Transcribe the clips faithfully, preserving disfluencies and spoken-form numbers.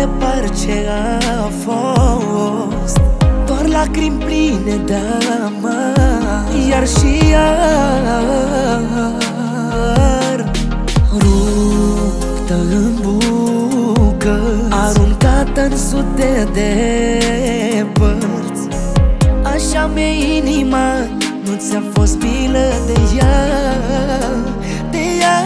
de parce a fost doar lacrimi pline de amar, iar și iar ruptă în bucăți, aruncată în sute de părți. Așa mi-e inima, nu ți-a fost milă de ea, de ea.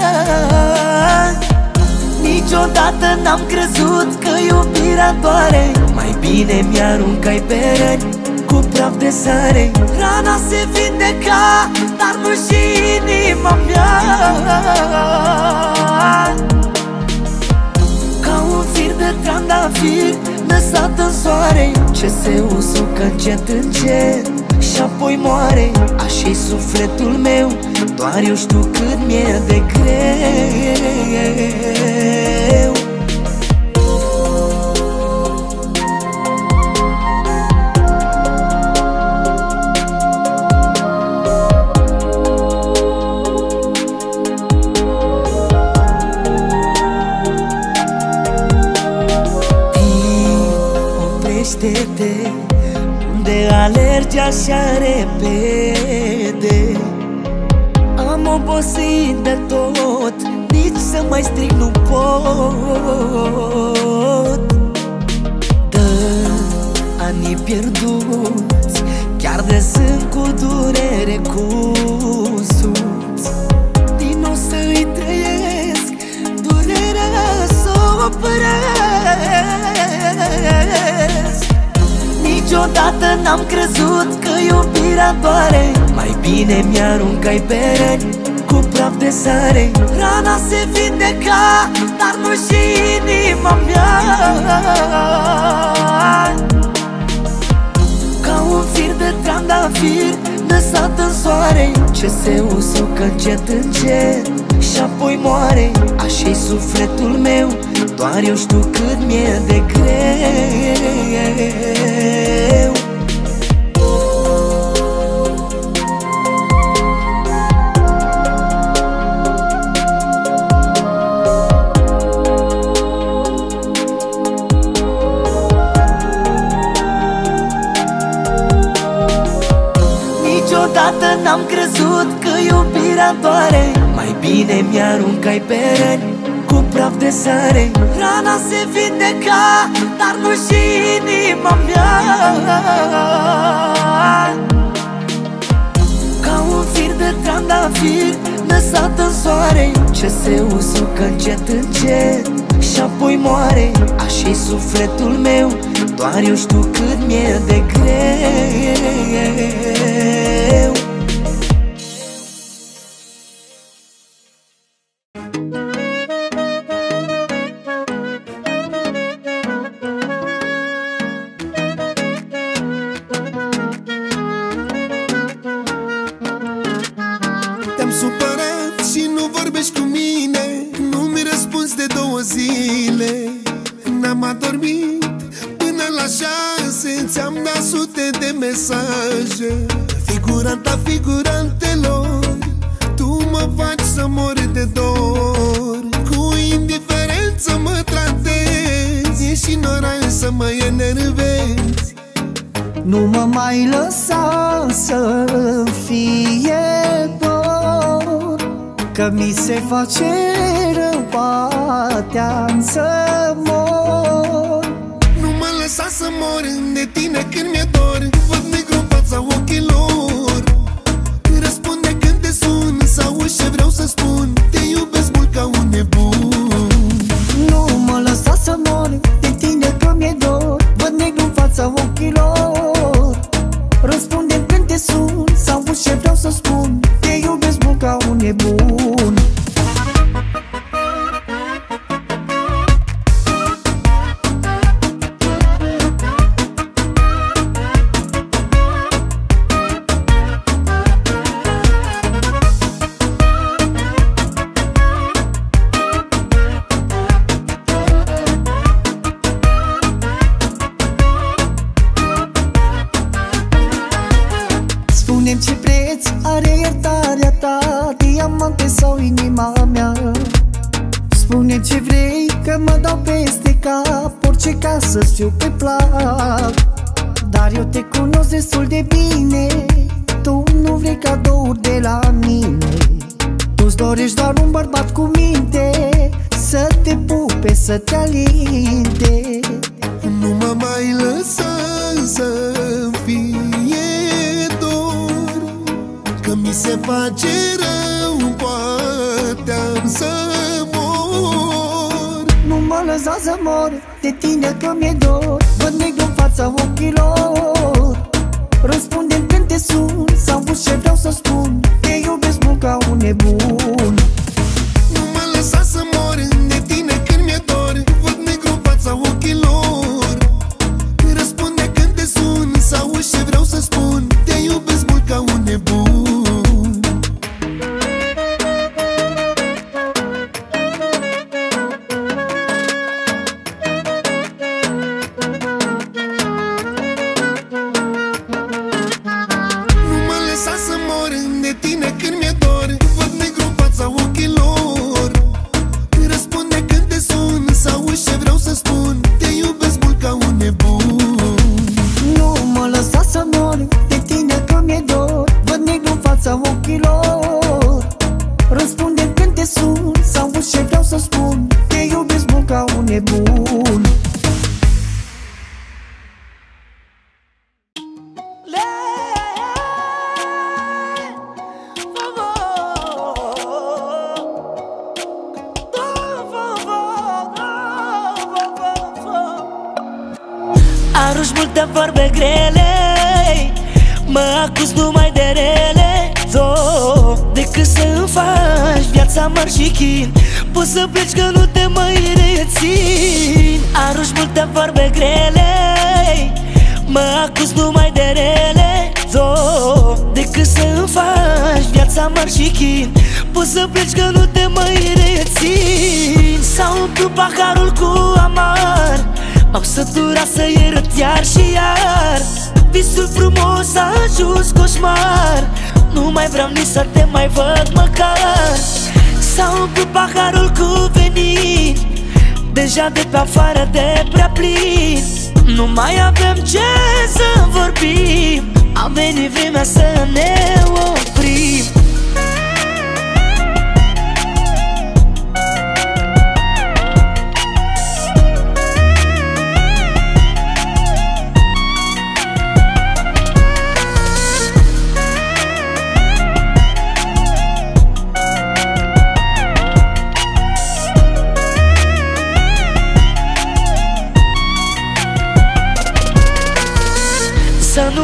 Niciodată n-am crezut că iubirea doare, mai bine mi-aruncai pe răni cu praf de sare. Rana se vindeca, dar nu și inima mea. Ca un fir de trandafir lăsat în soare, ce se usucă încet încet și apoi moare. Așa-i sufletul meu, doar eu știu cât mi-e de greu. Oprește-te, unde alergi așa repede? Am obosit de tot, nici să mai strig nu pot. Dă anii pierduți, chiar de sunt cu durere cusuți. Din nou să-i trăiesc, durerea s-o opresc. Niciodată n-am crezut că iubirea doare, mai bine mi-aruncai pe răni cu praf de sare. Rana se vindeca, dar nu și inima mea. Ca un fir de trandafir lăsat în soare, ce se usucă încet încet și apoi moare. Așa-i sufletul meu, doar eu știu cât mi-e de greu. Niciodată n-am crezut că iubirea doare, mai bine mi-aruncai pe răni cu praf de sare. Rana se vindeca, dar nu și inima mea. Ca un fir de trandafir lăsat în soare, ce se usucă încet încet și apoi moare. Așa-i sufletul meu, doar eu știu cât mi-e de greu. Figuranta figurantelor, tu mă faci să mor de dor. Cu indiferență mă tratezi, ești ignorant să mă enervezi. Nu mă mai lăsa să fie dor, că mi se face rău, patea-mi să mor. Nu mă lăsa să mor de tine când mi-e dor. Sau ochilor, răspunde când te sun, sau ce vreau să spun, te iubesc mult ca un nebun. Nu mă lăsa să mor de tine că mi-e dor, văd negru în fața ochilor, răspunde când te sun, sau ce vreau să spun, te iubesc mult ca un nebun. place ca să fiu pe plac, dar eu te cunosc destul de bine. Tu nu vrei cadouri de la mine, tu-ți dorești doar un bărbat cu minte, să te pupe, să te alinte. Nu mă mai lăsa să-mi fie dor, că mi se face rău, poate-am să mor. Nu mă lăsa să mor de tine că mi-e dor. Văd negru în fața ochilor, răspunde-mi când te sun, sau văd ce vreau să spun, te iubesc mult ca un nebun. Nu mă lăsa să mor de tine când mi-e dor. Văd negru în fața ochilor, răspunde când te sun, sau văd ce vreau să spun, te iubesc mult ca un nebun. Poți să pleci că nu te mai rețin. Arunci multe vorbe grele, mă acuz numai de rele. Do, decât să-mi faci viața măr și chin, poți să pleci că nu te mai rețin. S-a umplut paharul cu amar, m-am săturat să ierăt iar și iar. Visul frumos a ajuns coșmar, nu mai vreau nici să te mai văd măcar. S-a umplut paharul cu venin, deja de pe afară de prea plin. Nu mai avem ce să vorbim, a venit vremea să ne oprim.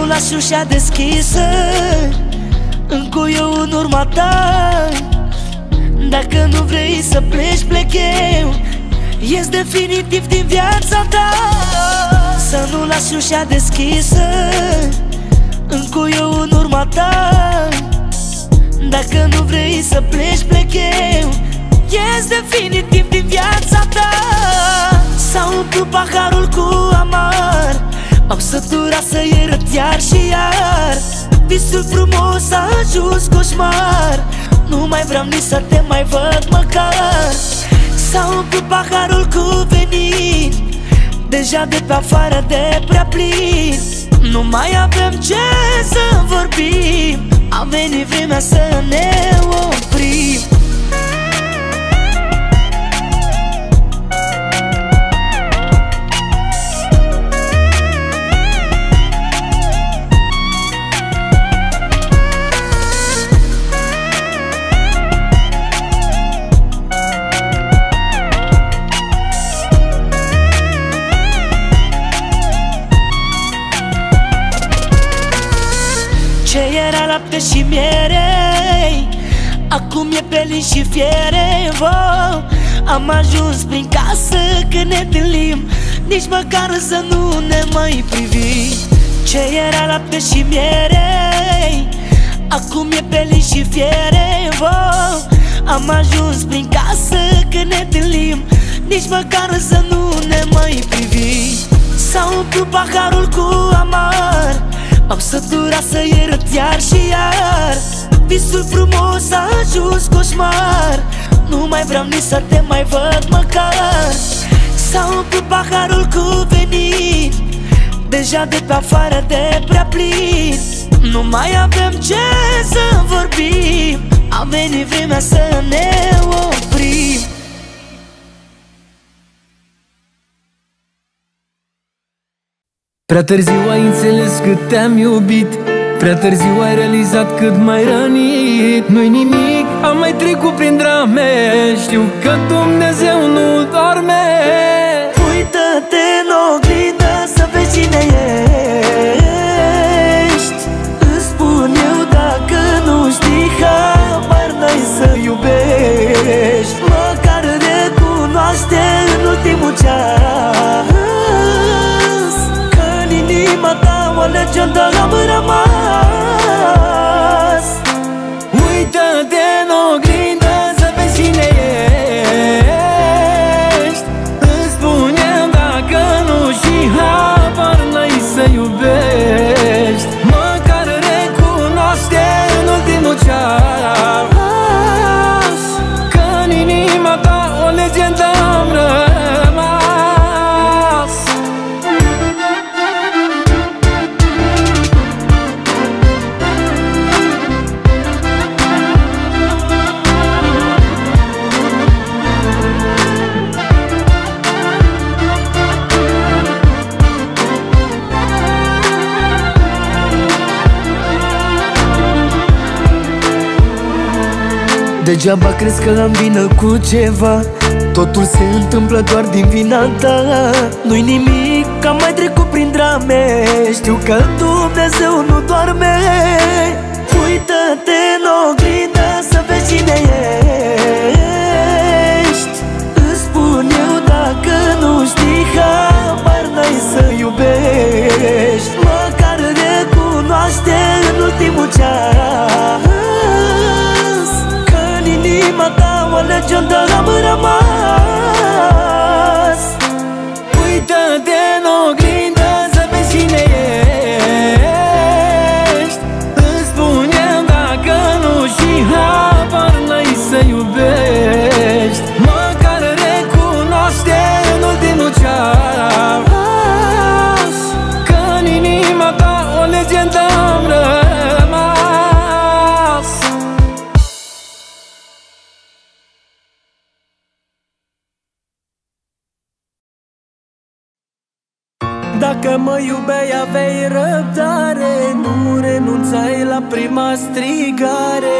Lași ușa deschisă, încuiu în urma ta. Dacă nu vrei să pleci, plec eu, ies definitiv din viața ta. Să nu lași ușa deschisă, încuiu în urma ta. Dacă nu vrei să pleci, plec eu, ies definitiv din viața ta. S-a umplut paharul cu amar, m-am săturat să ierăt iar și iar. Visul frumos a ajuns coșmar, nu mai vreau nici să te mai văd măcar. S-a umplut paharul cu venin, deja de pe afară de prea plin. Nu mai avem ce să vorbim, a venit vremea să ne oprim. Lapte și miere, acum e pelin și fiere. Wow, am ajuns prin casă când ne întâlnim, nici măcar să nu ne mai privim. Ce era lapte și miere, acum e pelin și fiere. Wow, am ajuns prin casă când ne întâlnim, nici măcar să nu ne mai privim. S-a umplut paharul cu amar, m-am săturat să ierăt iar și iar. Visul frumos a ajuns coșmar, nu mai vreau nici să te mai văd măcar. S-a umplut paharul cu venin, deja de pe afară de prea plin. Nu mai avem ce să vorbim, a venit vremea să ne oprim. Prea târziu ai înțeles cât te-am iubit, prea târziu ai realizat cât mai rănit. Nu-i nimic, am mai trecut prin drame, știu că Dumnezeu nu doarme. Uită-te în oglindă să vezi cine ești. Îți spun eu, dacă nu știi, habar n-ai să iubești. Măcar recunoaște în ultimul ceas că în inima ta o legendă am rămas. Uită-te în oglindă să vezi cine ești. Îți spuneam dacă nu și habar n-ai să iubești. Măcar recunoaște în ultimul ceas că în inima ta o legendă am rămas. Degeaba crezi că am vină cu ceva, totul se întâmplă doar din vina ta. Nu-i nimic, am mai trecut prin drame, știu că Dumnezeu nu doarme. Uită-te în oglindă să vezi cine ești. Îți spun eu, dacă nu știi, habar n-ai să iubești. Măcar recunoaște în ultimul ceas că în inima ta o legendă am rămas. Uită-te în oglindă să vezi cine ești. Îți spuneam dacă nu și habar n-ai să iubești. Măcar recunoaște în ultimul ceas că în inima ta o legendă am rămas. Dacă mă iubeai, aveai răbdare, nu renunțai la prima strigare.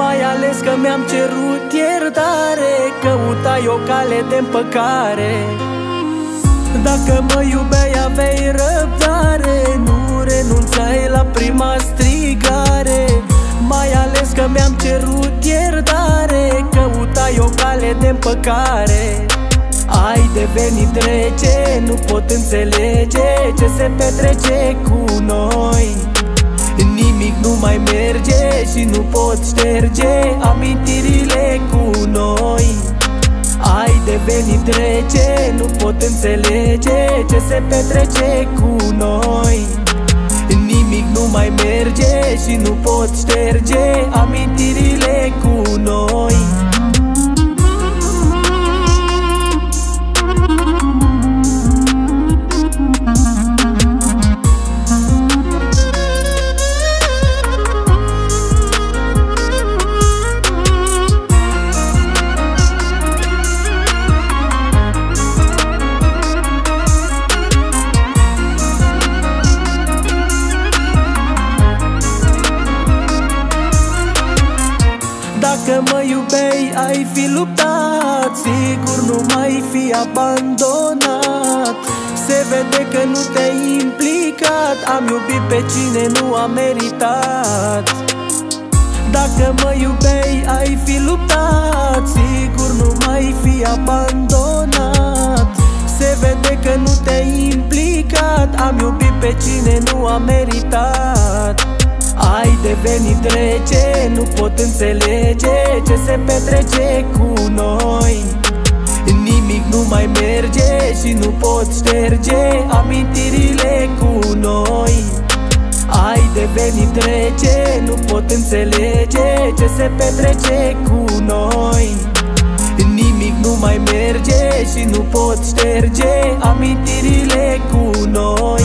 Mai ales că mi-am cerut iertare, căutai o cale de împăcare. Dacă mă iubeai, aveai răbdare, nu renunțai la prima strigare. Mai ales că mi-am cerut iertare, căutai o cale de împăcare. Ai devenit rece, nu pot înțelege ce se petrece cu noi. Nimic nu mai merge și nu pot șterge amintirile cu noi. Ai devenit rece, nu pot înțelege ce se petrece cu noi. Nimic nu mai merge și nu pot șterge amintirile cu noi. Dacă mă iubeai, ai fi luptat, sigur nu mai fi abandonat. Se vede că nu te-ai implicat, am iubit pe cine nu a meritat. Dacă mă iubeai, ai fi luptat, sigur nu mai fi abandonat. Se vede că nu te-ai implicat, am iubit pe cine nu a meritat. Ai devenit rece, nu pot înțelege ce se petrece cu noi. Nimic nu mai merge și nu pot șterge amintirile cu noi. Ai devenit rece, nu pot înțelege ce se petrece cu noi. Nimic nu mai merge și nu pot șterge amintirile cu noi.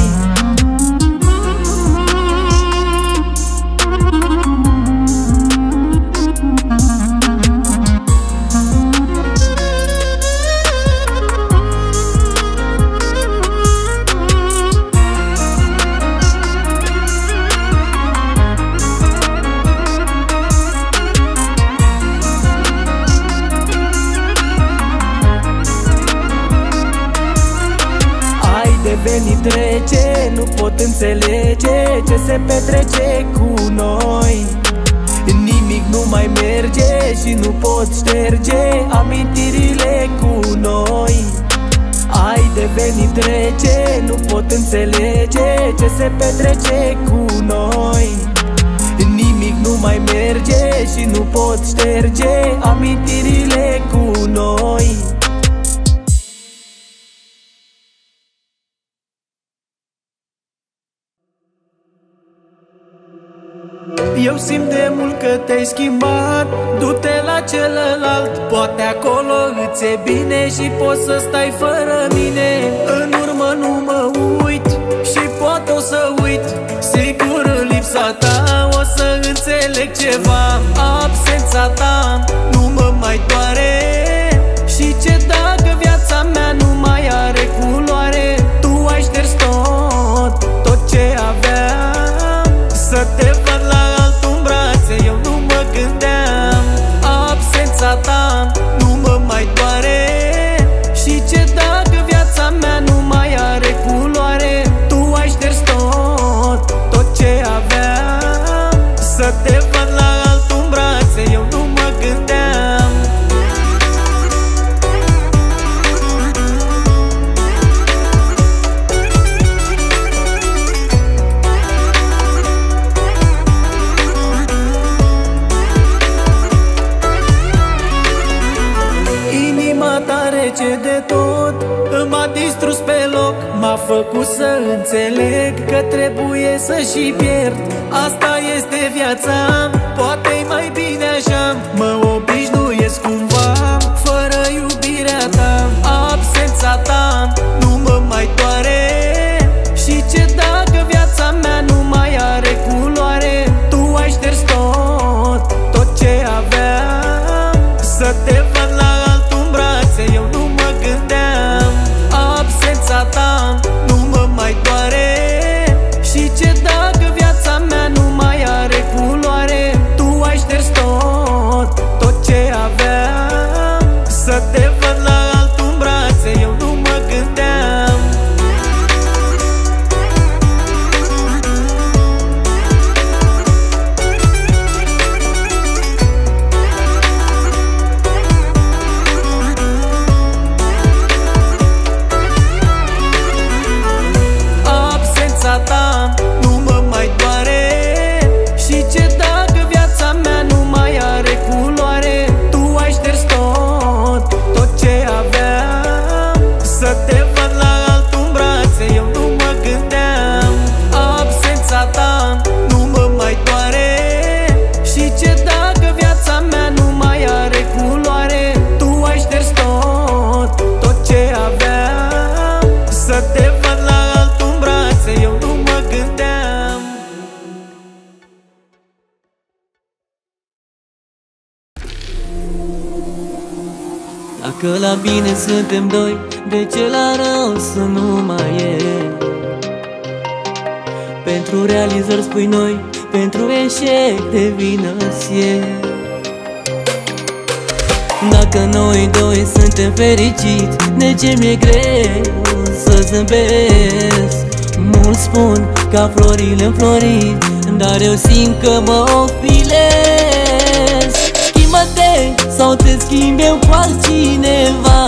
Devenit rece, nu pot înțelege ce se petrece cu noi. Nimic nu mai merge și nu pot șterge amintirile cu noi. Ai devenit rece, nu pot înțelege ce se petrece cu noi. Nimic nu mai merge și nu pot șterge amintirile cu noi. Eu simt de mult că te-ai schimbat, du-te la celălalt, poate acolo îți e bine și poți să stai fără mine. În urmă nu mă uit și poate o să uit, sigur în lipsa ta o să înțeleg ceva. Absența ta nu mă mai doare și ce dacă viața mea nu mai are culoare. Tu ai șters tot, tot ce aveam, să te văd la ta, nu mă mai doare și ce dacă viața mea nu mai are culoare. Tu ai șters tot, tot ce aveam, să te văd la altul în brațe, eu nu mă gândeam. Ce de tot m-a distrus pe loc, m-a făcut să înțeleg că trebuie să și pierd. Asta este viața, poate-i mai bine așa, mă obișnuiesc cumva fără iubirea ta. Absența ta nu mă mai doare și ce dacă viața mea nu mai are culoare. Tu ai șters tot, tot ce aveam, să te văd la altul în brațe, eu nu gândeam. Absența ta nu mă mai doare și ce dacă viața mea nu mai are culoare. Tu ai șters tot, tot ce aveam, să te văd la altul în brațe, eu nu mă gândeam. Nu mă mai doare și ce dacă viața mea nu mai are culoare. Tu ai șters tot, tot ce aveam, să te văd la altul în brațe, eu nu mă gândeam. Absența ta nu mă mai doare și ce dacă viața mea nu mai are culoare. Tu ai șters tot, tot ce aveam, să te văd la altul în brațe, eu nu mă gândeam. Dacă la bine suntem doi, de ce la rău să nu mai e? Pentru realizări spui noi, pentru eșec de vină-ți e. Dacă noi doi suntem fericiți, de ce mi-e greu să zâmbesc? Mulți spun ca florile înflorit, dar eu simt că mă ofilez. Schimbă-te sau te schimb eu cu altcineva,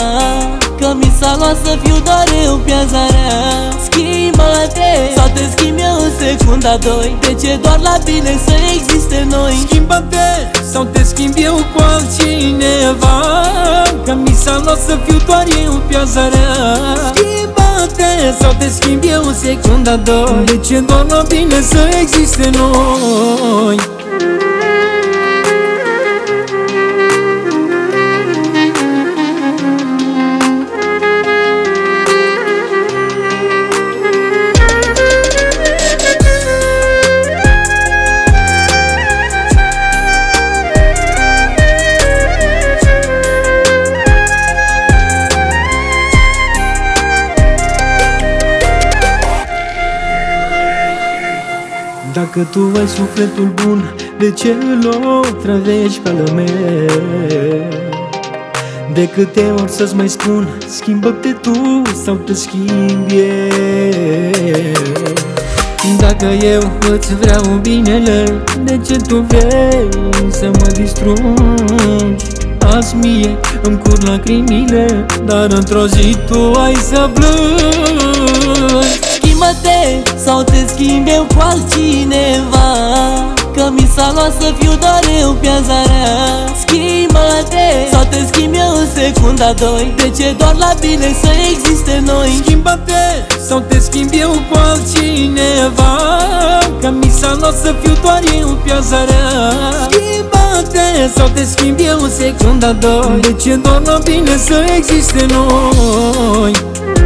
că mi s-a luat să fiu doar eu piața rea. Schimbă-te sau te schimb eu în secunda doi, de ce doar la tine să existe noi? Schimbă-te sau te schimb eu cu altcineva, că mi s-a luat să fiu doar eu piața rea. Sau te schimb eu în secunda doi, de ce doar la bine să existe noi? Dacă tu ai sufletul bun, de ce îl otrăvești pe ale meu? De câte ori să-ți mai spun, schimbă-te tu sau te schimbi eu. Dacă eu îți vreau binele, de ce tu vrei să mă distrugi? Azi mie îmi curg lacrimile, dar într-o zi tu ai să plângi. Schimbă-te sau te schimb eu cu altcineva, că mi s-a luat să fiu doar eu piața rea. Schimbă-te sau te schimb eu în secunda doi, de ce doar la bine să existe noi? Schimbă-te sau te schimb eu cu altcineva, că mi s-a luat să fiu doar eu piața rea. Schimbă-te sau te schimb eu în secunda doi, de ce doar la bine să existe noi?